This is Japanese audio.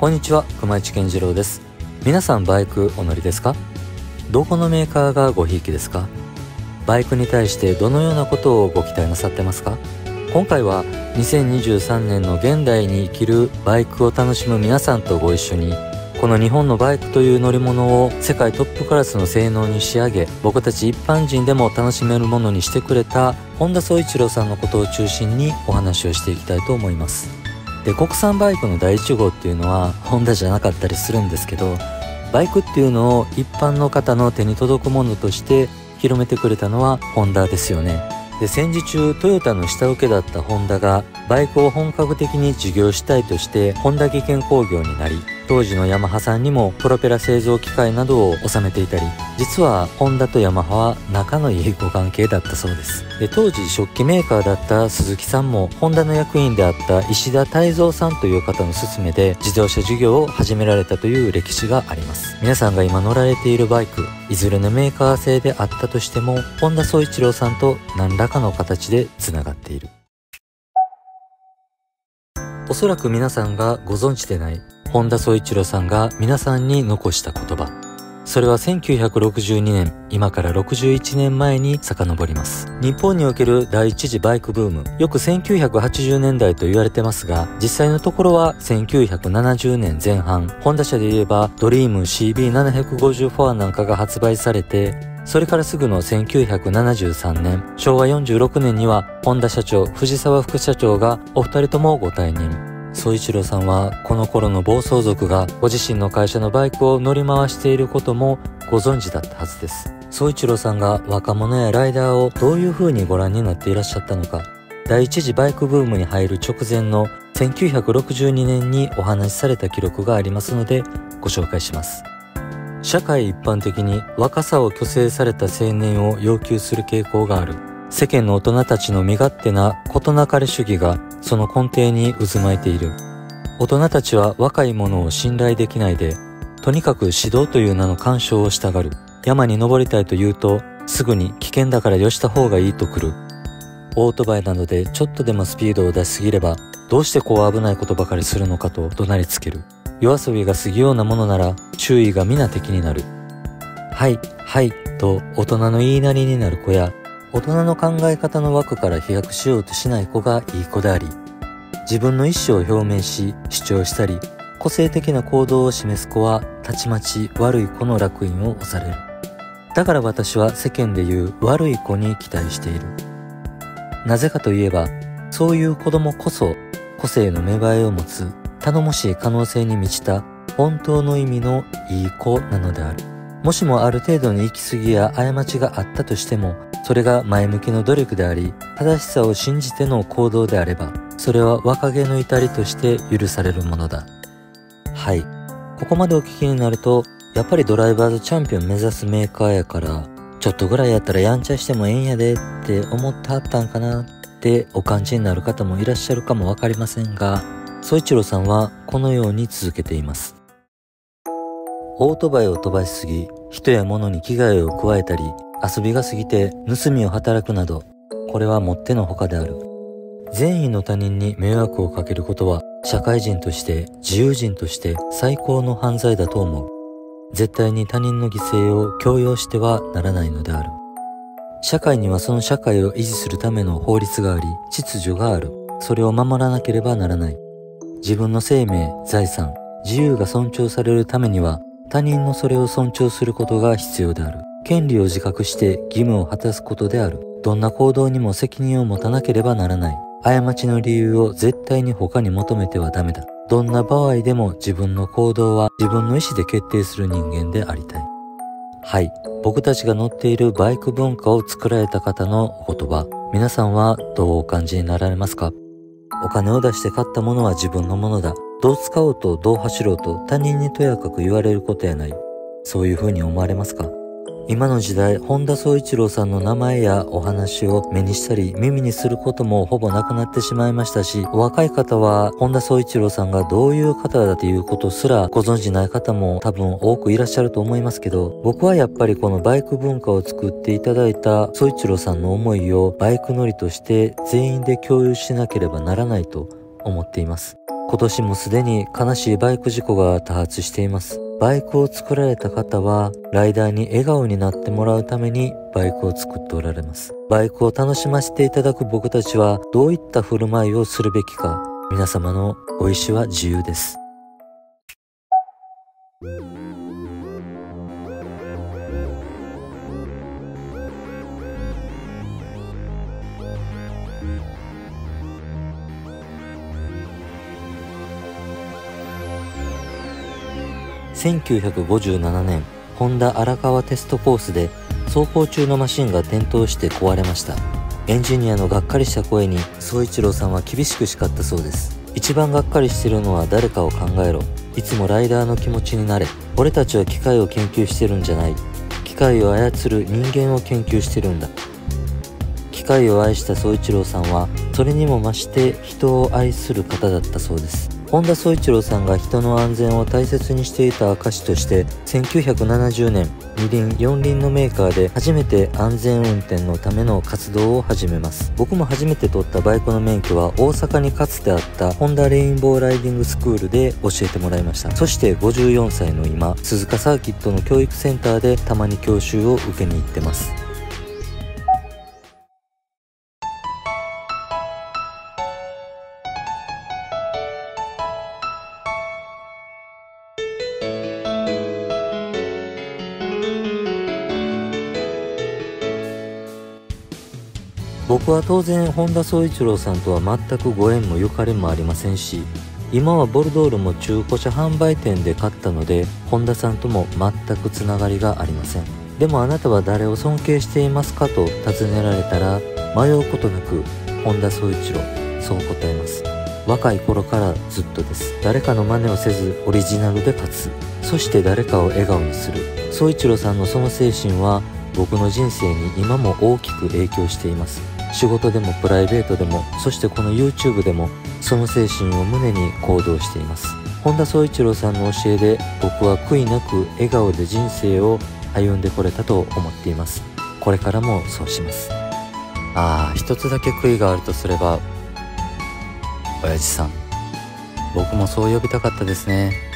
こんにちは、熊市健次郎です。皆さんバイクお乗りですか？どこのメーカーがごひいきですか？バイクに対してどのようなことをご期待なさってますか？今回は2023年の現代に生きるバイクを楽しむ皆さんとご一緒に、この日本のバイクという乗り物を世界トップクラスの性能に仕上げ、僕たち一般人でも楽しめるものにしてくれた本田宗一郎さんのことを中心にお話をしていきたいと思います。で、国産バイクの第1号っていうのはホンダじゃなかったりするんですけど、バイクっていうのを一般の方の手に届くものとして広めてくれたのはホンダですよね。で、戦時中トヨタの下請けだったホンダがバイクを本格的に事業主体としてホンダ技研工業になり、当時のヤマハさんにもプロペラ製造機械などを納めていたり、実はホンダとヤマハは仲のいいご関係だったそうです。で、当時食器メーカーだった鈴木さんもホンダの役員であった石田泰造さんという方の勧めで自動車事業を始められたという歴史があります。皆さんが今乗られているバイク、いずれのメーカー製であったとしても本田宗一郎さんと何らかの形でつながっている。おそらく皆さんがご存知でない本田宗一郎さんが皆さんに残した言葉、それは1962年、今から61年前に遡ります。日本における第一次バイクブーム、よく1980年代と言われてますが、実際のところは1970年前半、ホンダ車で言えばドリーム CB750 なんかが発売されて、それからすぐの1973年、昭和46年にはホンダ社長、藤沢副社長がお二人ともご退任。宗一郎さんはこの頃の暴走族がご自身の会社のバイクを乗り回していることもご存知だったはずです。宗一郎さんが若者やライダーをどういう風にご覧になっていらっしゃったのか、第一次バイクブームに入る直前の1962年にお話しされた記録がありますのでご紹介します。社会一般的に若さを虚勢された青年を要求する傾向がある。世間の大人たちの身勝手な事なかれ主義がその根底に渦巻いている。大人たちは若い者を信頼できないで、とにかく指導という名の干渉をしたがる。山に登りたいと言うと、すぐに危険だからよした方がいいと来る。オートバイなどでちょっとでもスピードを出しすぎれば、どうしてこう危ないことばかりするのかと怒鳴りつける。夜遊びが過ぎようなものなら注意が皆敵になる。はい、はい、と大人の言いなりになる子や、大人の考え方の枠から飛躍しようとしない子がいい子であり、自分の意思を表明し主張したり個性的な行動を示す子はたちまち悪い子の烙印を押される。だから私は世間でいう悪い子に期待している。なぜかといえば、そういう子供こそ個性の芽生えを持つ、頼もしい可能性に満ちた本当の意味のいい子なのである。もしもある程度の行き過ぎや過ちがあったとしても、それが前向きの努力であり、正しさを信じての行動であれば、それは若気の至りとして許されるものだ。はい。ここまでお聞きになると、やっぱりドライバーズチャンピオン目指すメーカーやから、ちょっとぐらいやったらやんちゃしてもええんやでって思ってはったんかなってお感じになる方もいらっしゃるかもわかりませんが、宗一郎さんはこのように続けています。オートバイを飛ばしすぎ、人や物に危害を加えたり、遊びが過ぎて盗みを働くなど、これはもってのほかである。善意の他人に迷惑をかけることは、社会人として、自由人として最高の犯罪だと思う。絶対に他人の犠牲を強要してはならないのである。社会にはその社会を維持するための法律があり、秩序がある。それを守らなければならない。自分の生命、財産、自由が尊重されるためには、他人のそれを尊重することが必要である。権利を自覚して義務を果たすことである。どんな行動にも責任を持たなければならない。過ちの理由を絶対に他に求めてはダメだ。どんな場合でも自分の行動は自分の意思で決定する人間でありたい。はい。僕たちが乗っているバイク文化を作られた方のお言葉、皆さんはどうお感じになられますか？お金を出して買ったものは自分のものだ。どう使おうとどう走ろうと他人にとやかく言われることやない。そういうふうに思われますか？今の時代、本田宗一郎さんの名前やお話を目にしたり耳にすることもほぼなくなってしまいましたし、お若い方は本田宗一郎さんがどういう方だということすらご存じない方も多分多くいらっしゃると思いますけど、僕はやっぱりこのバイク文化を作っていただいた宗一郎さんの思いをバイク乗りとして全員で共有しなければならないと思っています。今年もすでに悲しいバイク事故が多発しています。バイクを作られた方は、ライダーに笑顔になってもらうためにバイクを作っておられます。バイクを楽しませていただく僕たちは、どういった振る舞いをするべきか、皆様のご意思は自由です。1957年、ホンダ荒川テストコースで走行中のマシンが転倒して壊れました。エンジニアのがっかりした声に宗一郎さんは厳しく叱ったそうです。一番がっかりしてるのは誰かを考えろ。いつもライダーの気持ちになれ。俺たちは機械を研究してるんじゃない。機械を操る人間を研究してるんだ。機械を愛した宗一郎さんは、それにも増して人を愛する方だったそうです。本田宗一郎さんが人の安全を大切にしていた証として、1970年、二輪四輪のメーカーで初めて安全運転のための活動を始めます。僕も初めて取ったバイクの免許は、大阪にかつてあったホンダレインボーライディングスクールで教えてもらいました。そして54歳の今、鈴鹿サーキットの教育センターでたまに教習を受けに行ってます。僕は当然本田宗一郎さんとは全くご縁もゆかりもありませんし、今はボルドールも中古車販売店で買ったので、本田さんとも全くつながりがありません。でもあなたは誰を尊敬していますかと尋ねられたら、迷うことなく本田宗一郎、そう答えます。若い頃からずっとです。誰かの真似をせず、オリジナルでかつ、そして誰かを笑顔にする。宗一郎さんのその精神は僕の人生に今も大きく影響しています。仕事でもプライベートでも、そしてこの YouTube でも、その精神を胸に行動しています。本田宗一郎さんの教えで、僕は悔いなく笑顔で人生を歩んでこれたと思っています。これからもそうします。一つだけ悔いがあるとすれば、親父さん、僕もそう呼びたかったですね。